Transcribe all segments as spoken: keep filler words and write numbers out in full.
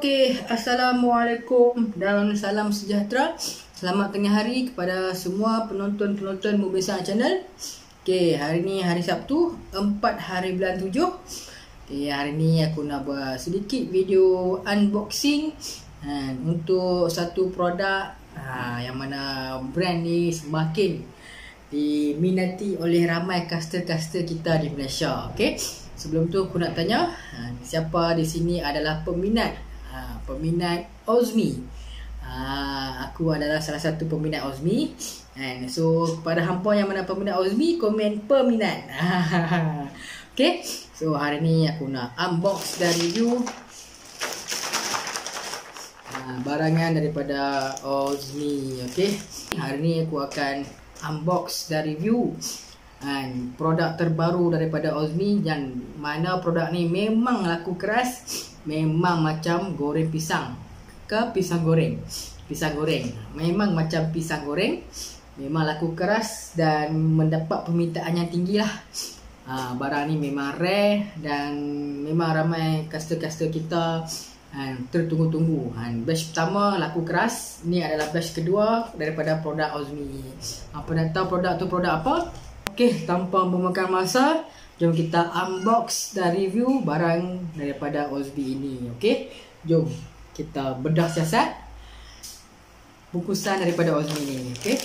Oke, assalamualaikum dan salam sejahtera. Selamat tengah hari kepada semua penonton-penonton Mubinsaat Channel. Oke, hari ni hari Sabtu, empat hari bulan tujuh. Oke, hari ni aku nak buat sedikit video unboxing ha, untuk satu produk ha, yang mana brand ni semakin diminati oleh ramai customer-customer kita di Malaysia. Okey. Sebelum tu aku nak tanya, ha, siapa di sini adalah peminat ha, peminat Ozmy. ha, Aku adalah salah satu peminat Ozmy. And so kepada hampa yang mana peminat Ozmy, komen peminat. Okay, so hari ni aku nak unbox dan review ha, barangan daripada Ozmy. Okay, hari ni aku akan unbox dan review dan produk terbaru daripada Ozmy, yang mana produk ni memang laku keras, memang macam goreng pisang ke pisang goreng pisang goreng memang macam pisang goreng memang laku keras dan mendapat permintaan yang tinggi lah. Ha, barang ni memang rare dan memang ramai customer-customer kita ha, tertunggu-tunggu. ha, Batch pertama laku keras, ni adalah batch kedua daripada produk Ozmy. Apa nak tahu produk tu produk apa? Okey, tanpa memakan masa, jom kita unbox dan review barang daripada Ozmy ini. Okey, jom kita bedah siasat bungkusan daripada Ozmy ini. Okey,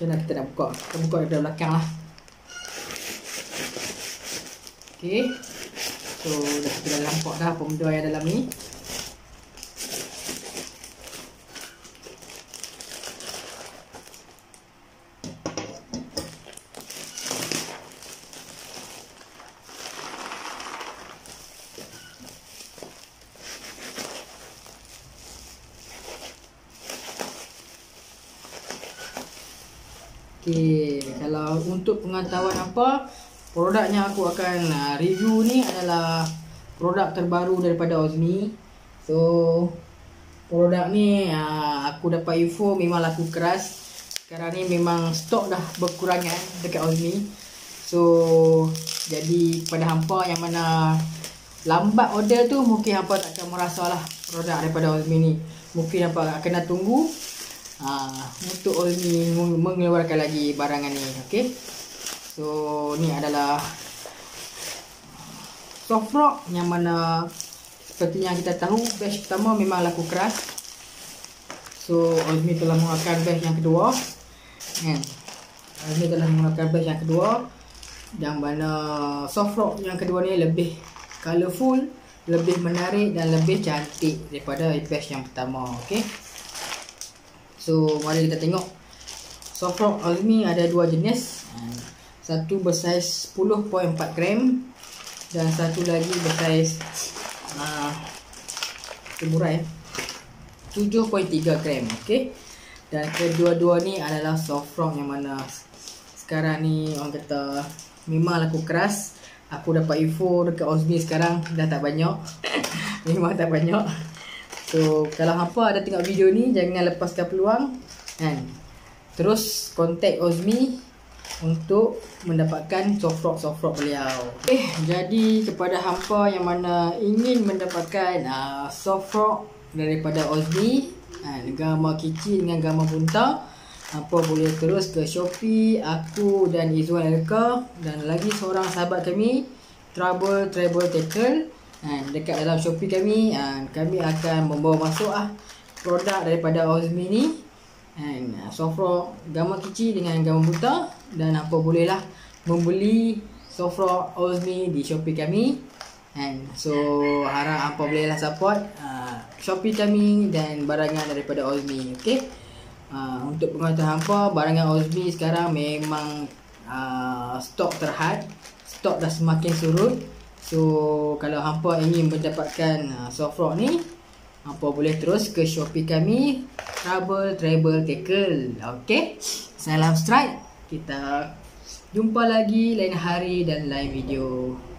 jom kita nak buka. Kita buka daripada belakang lah. Okey, so dah kita dah nampak dah apa benda yang dalam ni. Okay, kalau untuk pengetahuan apa produk yang aku akan uh, review ni adalah produk terbaru daripada Ozmy. So produk ni uh, aku dapat info memang laku keras. Sekarang ni memang stok dah berkurangan dekat Ozmy. So jadi pada hampa yang mana lambat order tu, mungkin hampa tak akan merasalah produk daripada Ozmy ni. Mungkin hampa kena tunggu Ha, untuk Ozmy mengeluarkan lagi barangan ni. Okey, so ni adalah Softfrog, yang mana seperti yang kita tahu batch pertama memang laku keras. So Ozmy telah mengeluarkan batch yang kedua. And, Ozmy telah mengeluarkan batch yang kedua, yang mana Softfrog yang kedua ni lebih colourful, lebih menarik dan lebih cantik daripada batch yang pertama. Okey, so mari kita tengok. Softfrog Ozmy ada dua jenis. Satu bersaiz sepuluh perpuluhan empat gram dan satu lagi bersaiz uh, murah ya, tujuh perpuluhan tiga gram. Okey, dan kedua-dua ni adalah Softfrog yang mana sekarang ni orang kata memang laku keras. Aku dapat info dekat Ozmy sekarang dah tak banyak. Memang tak banyak. So kalau hampa ada tengok video ni, jangan lepaskan peluang kan. Terus kontak Ozmy untuk mendapatkan Softfrog-Softfrog beliau. Okay, jadi kepada hampa yang mana ingin mendapatkan uh, Softfrog daripada Ozmy, uh, Gamakichi dengan Gamabunta, hampa boleh terus ke Shopee. Aku dan Izuan Elka dan lagi seorang sahabat kami, Trouble Treble Tackle. Ha, dekat dalam Shopee kami, ha, kami akan membawa masuk ah, produk daripada Ozmy ni. Ha, Softfrog Gamakichi dengan Gamabunta, dan apa bolehlah membeli Softfrog Ozmy di Shopee kami. Ha, so harap apa bolehlah support ha, Shopee kami dan barangan daripada Ozmy. Okey, ha, untuk pengetahuan hampa, barangan Ozmy sekarang memang ha, stok terhad, stok dah semakin surut. So kalau hampa ingin mendapatkan uh, Softfrog ni, hampa boleh terus ke Shopee kami, Trouble Treble Tackle. Okey, salam strike. Kita jumpa lagi lain hari dan lain video.